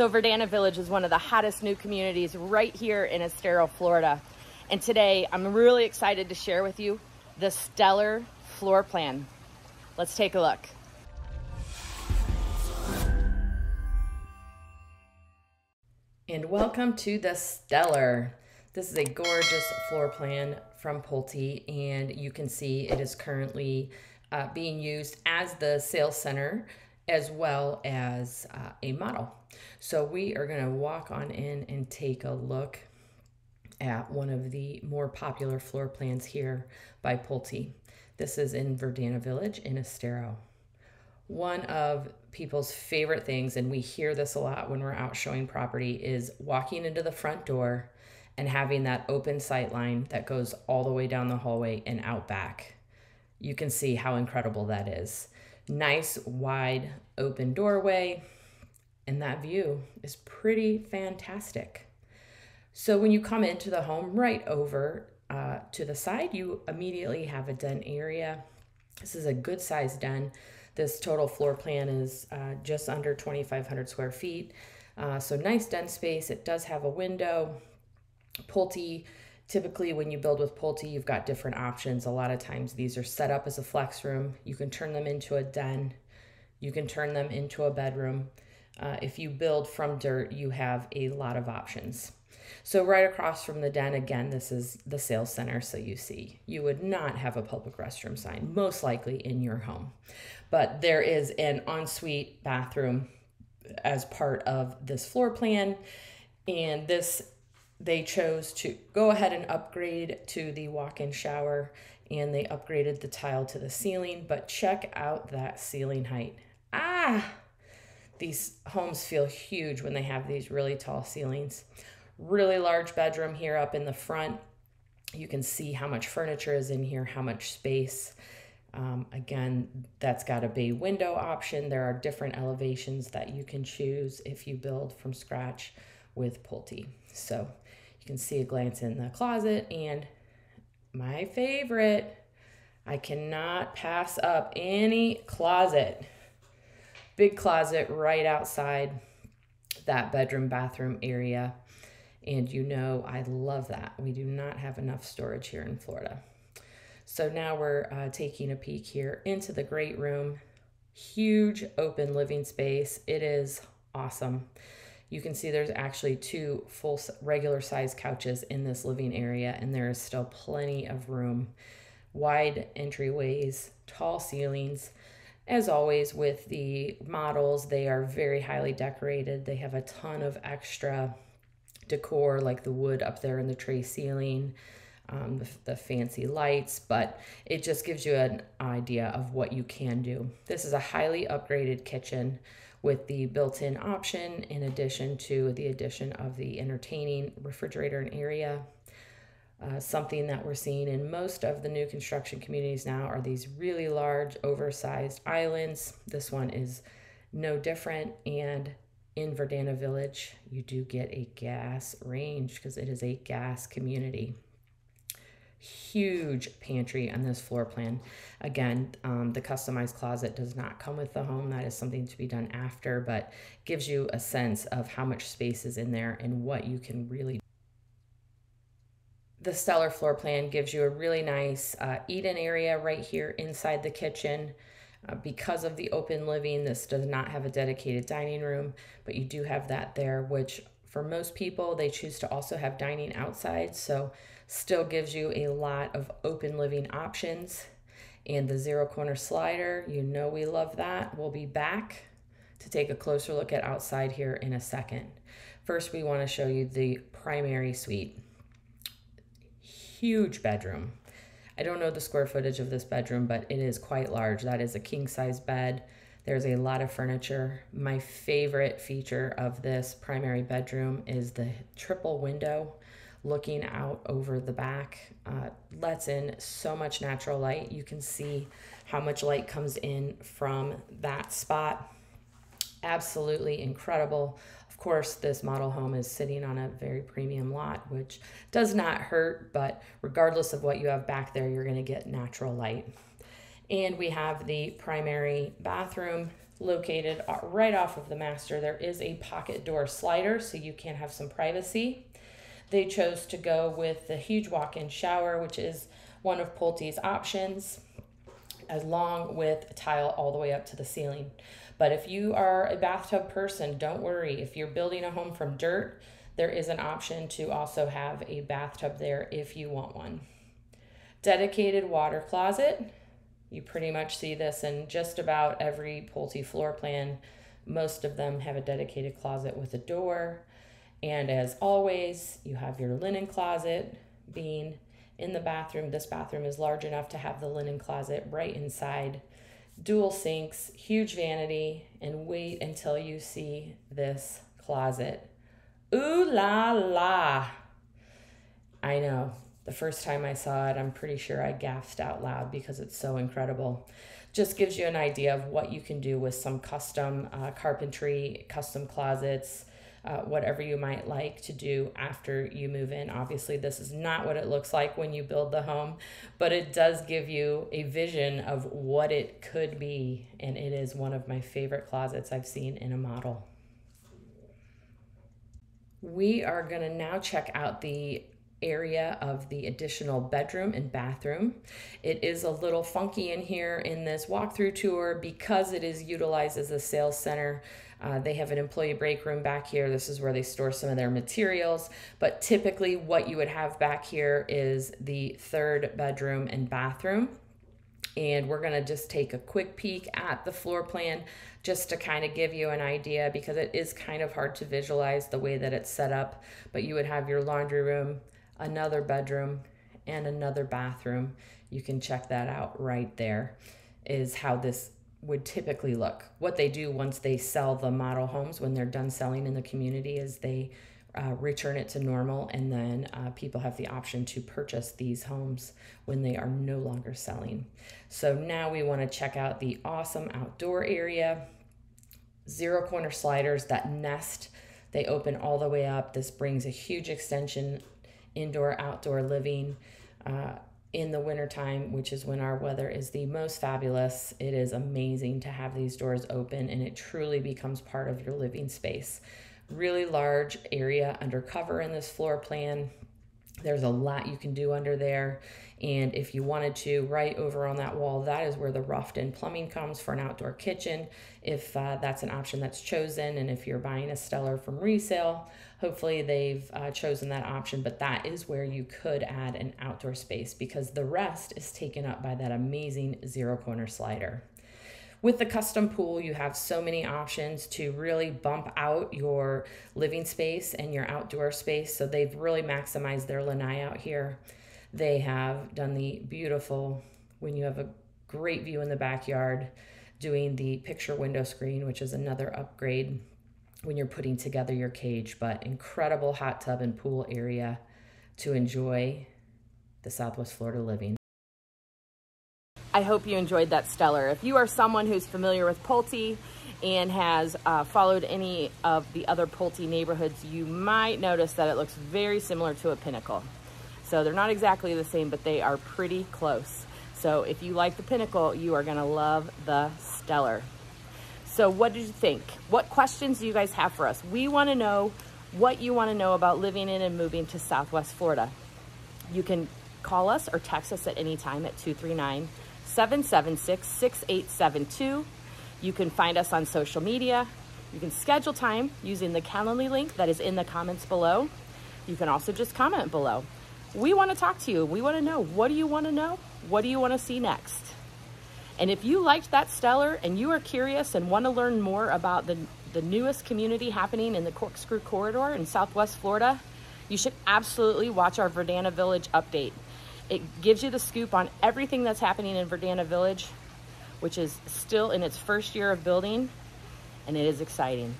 So Verdana Village is one of the hottest new communities right here in Estero, Florida. And today I'm really excited to share with you the Stellar floor plan. Let's take a look. And welcome to the Stellar. This is a gorgeous floor plan from Pulte, and you can see it is currently being used as the sales center as well as a model. So we are gonna walk on in and take a look at one of the more popular floor plans here by Pulte. This is in Verdana Village in Estero. One of people's favorite things, and we hear this a lot when we're out showing property, is walking into the front door and having that open sight line that goes all the way down the hallway and out back. You can see how incredible that is. Nice wide open doorway, and that view is pretty fantastic. So when you come into the home, right over to the side, you immediately have a den area. This is a good sized den. This total floor plan is just under 2,500 square feet. So nice den space. It does have a window. Pulte, typically when you build with Pulte, you've got different options. A lot of times these are set up as a flex room. You can turn them into a den. You can turn them into a bedroom. If you build from dirt, you have a lot of options. So right across from the den, again, this is the sales center. So you see, you would not have a public restroom sign, most likely in your home, but there is an ensuite bathroom as part of this floor plan. And this, they chose to go ahead and upgrade to the walk-in shower, and they upgraded the tile to the ceiling, but check out that ceiling height. Ah, these homes feel huge when they have these really tall ceilings. Really large bedroom here up in the front. You can see how much furniture is in here, how much space. Again, that's got a bay window option. There are different elevations that you can choose if you build from scratch with Pulte. So you can see a glance in the closet, and my favorite, I cannot pass up any closet. Big closet right outside that bedroom bathroom area. And you know, I love that. We do not have enough storage here in Florida. So now we're taking a peek here into the great room. Huge open living space. It is awesome. You can see there's actually two full regular size couches in this living area, and there is still plenty of room. Wide entryways, tall ceilings. As always with the models, they are very highly decorated. They have a ton of extra decor, like the wood up there in the tray ceiling, the fancy lights, but it just gives you an idea of what you can do. This is a highly upgraded kitchen with the built-in option, in addition to the addition of the entertaining refrigerator and area. Something that we're seeing in most of the new construction communities now are these really large oversized islands. This one is no different, and in Verdana Village, you do get a gas range because it is a gas community. Huge pantry on this floor plan. Again, the customized closet does not come with the home. That is something to be done after, but gives you a sense of how much space is in there and what you can really do. The Stellar floor plan gives you a really nice eat-in area right here inside the kitchen. Because of the open living, this does not have a dedicated dining room, but you do have that there, which for most people, they choose to also have dining outside. So still gives you a lot of open living options. And the zero corner slider, you know we love that. We'll be back to take a closer look at outside here in a second. First, we want to show you the primary suite. Huge bedroom. I don't know the square footage of this bedroom, but it is quite large. That is a king size bed. There's a lot of furniture. My favorite feature of this primary bedroom is the triple window looking out over the back. Lets in so much natural light. You can see how much light comes in from that spot. Absolutely incredible. Of course, this model home is sitting on a very premium lot, which does not hurt, but regardless of what you have back there, you're going to get natural light. And we have the primary bathroom, located right off of the master. There is a pocket door slider, so you can have some privacy. They chose to go with the huge walk-in shower, which is one of Pulte's options, along with tile all the way up to the ceiling. But if you are a bathtub person, don't worry. If you're building a home from dirt, there is an option to also have a bathtub there if you want one. Dedicated water closet. You pretty much see this in just about every Pulte floor plan. Most of them have a dedicated closet with a door. And as always, you have your linen closet being in the bathroom. This bathroom is large enough to have the linen closet right inside. Dual sinks, huge vanity, and wait until you see this closet. Ooh la la. I know. The first time I saw it, I'm pretty sure I gasped out loud because it's so incredible. Just gives you an idea of what you can do with some custom carpentry, custom closets, whatever you might like to do after you move in. Obviously, this is not what it looks like when you build the home, but it does give you a vision of what it could be, and it is one of my favorite closets I've seen in a model. We are going to now check out the area of the additional bedroom and bathroom. It is a little funky in here in this walkthrough tour because it is utilized as a sales center. They have an employee break room back here. This is where they store some of their materials, but typically what you would have back here is the third bedroom and bathroom. And we're gonna just take a quick peek at the floor plan just to kind of give you an idea, because it is kind of hard to visualize the way that it's set up. But you would have your laundry room, another bedroom, and another bathroom. You can check that out right there, is how this would typically look. What they do once they sell the model homes, when they're done selling in the community, is they return it to normal, and then people have the option to purchase these homes when they are no longer selling. So now we want to check out the awesome outdoor area. Zero corner sliders that nest, they open all the way up. This brings a huge extension, indoor outdoor living in the wintertime, which is when our weather is the most fabulous. It is amazing to have these doors open, and it truly becomes part of your living space. Really large area under cover in this floor plan. There's a lot you can do under there. And if you wanted to, right over on that wall, that is where the roughed in plumbing comes for an outdoor kitchen, if that's an option that's chosen. And if you're buying a Stellar from resale, hopefully they've chosen that option, but that is where you could add an outdoor space, because the rest is taken up by that amazing zero corner slider. With the custom pool, you have so many options to really bump out your living space and your outdoor space. So they've really maximized their lanai out here. They have done the beautiful, when you have a great view in the backyard, doing the picture window screen, which is another upgrade when you're putting together your cage. But incredible hot tub and pool area to enjoy the Southwest Florida living. I hope you enjoyed that, Stellar. If you are someone who's familiar with Pulte and has followed any of the other Pulte neighborhoods, you might notice that it looks very similar to a Pinnacle. So they're not exactly the same, but they are pretty close. So if you like the Pinnacle, you are gonna love the Stellar. So what did you think? What questions do you guys have for us? We wanna know what you wanna know about living in and moving to Southwest Florida. You can call us or text us at any time at 239-776-6872. You can find us on social media. You can schedule time using the Calendly link that is in the comments below. You can also just comment below. We want to talk to you. We want to know, what do you want to know? What do you want to see next? And if you liked that, Stellar, and you are curious and want to learn more about the newest community happening in the Corkscrew Corridor in Southwest Florida, you should absolutely watch our Verdana Village update. It gives you the scoop on everything that's happening in Verdana Village, which is still in its first year of building, and it is exciting.